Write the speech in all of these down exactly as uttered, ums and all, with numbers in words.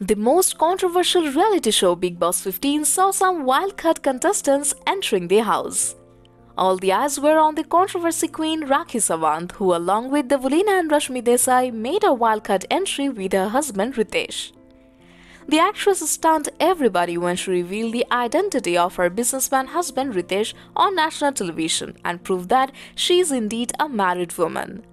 The most controversial reality show Bigg Boss fifteen saw some wild-card contestants entering the house. All the eyes were on the controversy queen Rakhi Sawant, who along with Devoleena and Rashami Desai made a wild-card entry with her husband Ritesh. The actress stunned everybody when she revealed the identity of her businessman husband Ritesh on national television and proved that she is indeed a married woman.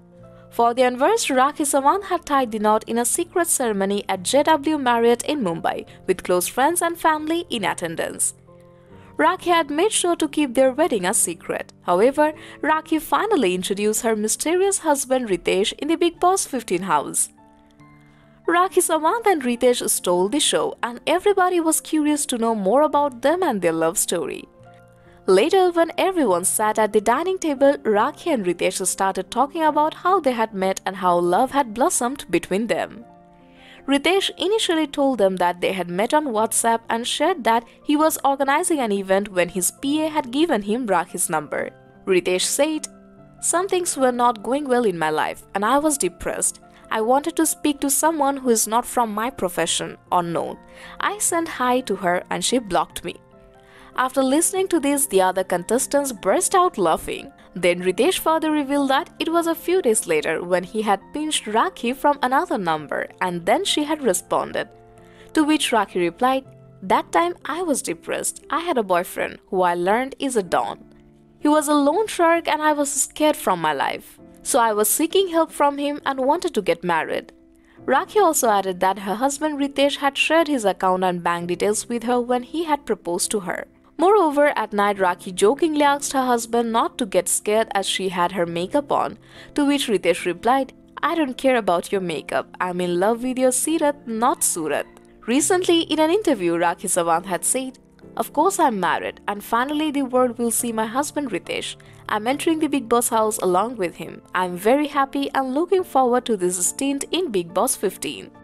For the anniversary, Rakhi Sawant had tied the knot in a secret ceremony at J W Marriott in Mumbai, with close friends and family in attendance. Rakhi had made sure to keep their wedding a secret. However, Rakhi finally introduced her mysterious husband Ritesh in the Bigg Boss fifteen house. Rakhi Sawant and Ritesh stole the show, and everybody was curious to know more about them and their love story. Later, when everyone sat at the dining table, Rakhi and Ritesh started talking about how they had met and how love had blossomed between them. Ritesh initially told them that they had met on WhatsApp and shared that he was organizing an event when his P A had given him Rakhi's number. Ritesh said, "Some things were not going well in my life and I was depressed. I wanted to speak to someone who is not from my profession or known. I sent hi to her and she blocked me." After listening to this, the other contestants burst out laughing. Then Ritesh further revealed that it was a few days later when he had pinched Rakhi from another number and then she had responded. To which Rakhi replied, "That time I was depressed. I had a boyfriend who I learned is a don. He was a loan shark and I was scared from my life. So I was seeking help from him and wanted to get married." Rakhi also added that her husband Ritesh had shared his account and bank details with her when he had proposed to her. Moreover, at night, Rakhi jokingly asked her husband not to get scared as she had her makeup on, to which Ritesh replied, "I don't care about your makeup, I'm in love with your sirat, not surat." Recently, in an interview, Rakhi Sawant had said, "Of course I'm married and finally the world will see my husband Ritesh. I'm entering the Bigg Boss house along with him. I'm very happy and looking forward to this stint in Bigg Boss fifteen.